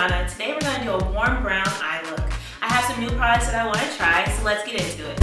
Brianna. Today we're gonna do a warm brown eye look. I have some new products that I wanna try, so let's get into it.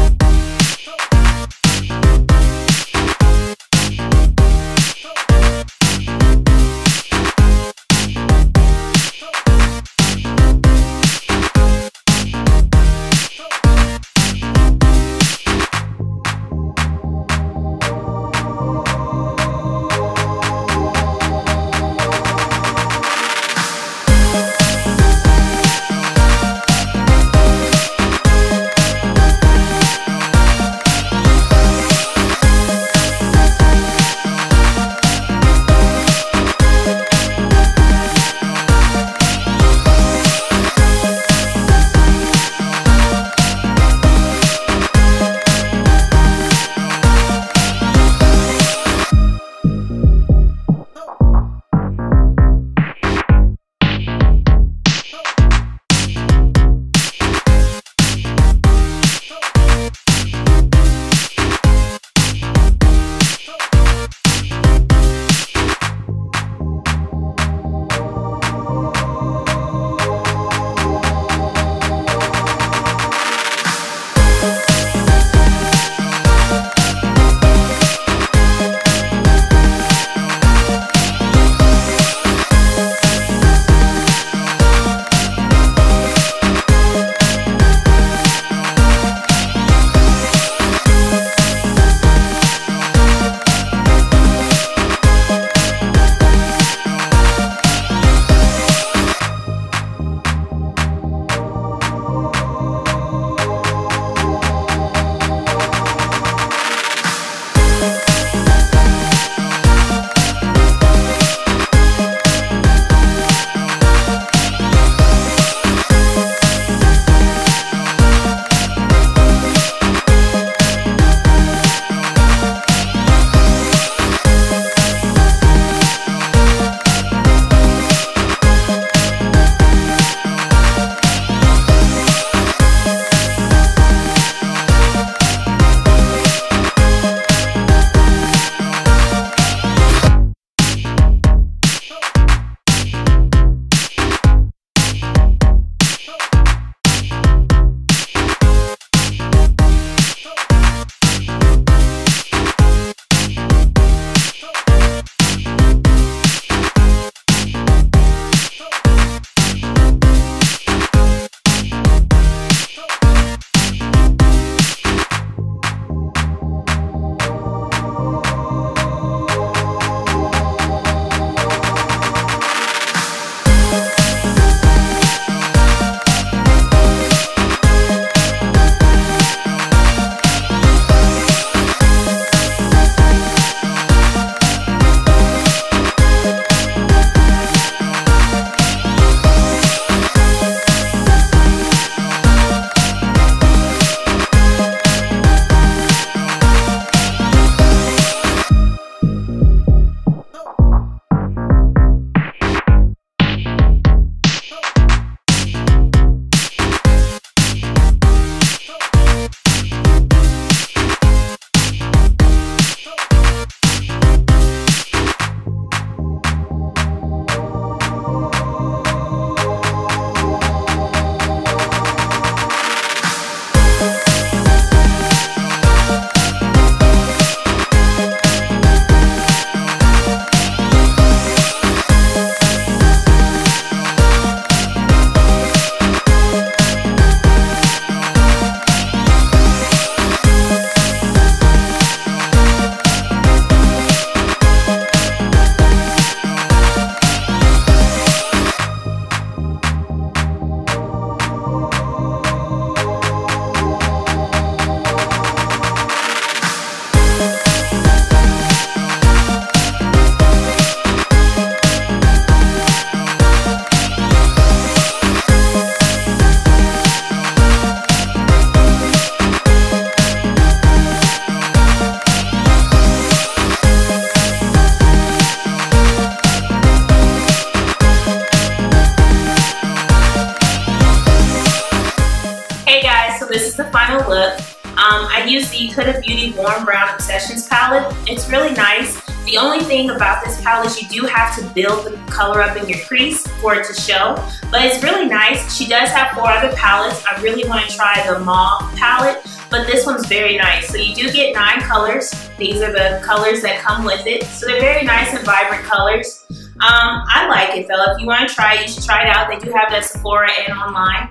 Final look. I use the Huda Beauty Warm Brown Obsessions palette. It's really nice. The only thing about this palette is you do have to build the color up in your crease for it to show, but it's really nice. She does have 4 other palettes. I really want to try the Mauve palette, but this one's very nice. So you do get 9 colors. These are the colors that come with it. So they're very nice and vibrant colors. I like it though. If you want to try it, you should try it out. They do have it at Sephora and online.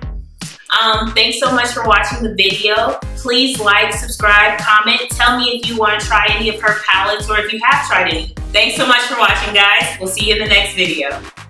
Thanks so much for watching the video. Please like, subscribe, comment. Tell me if you want to try any of her palettes or if you have tried any. Thanks so much for watching, guys. We'll see you in the next video.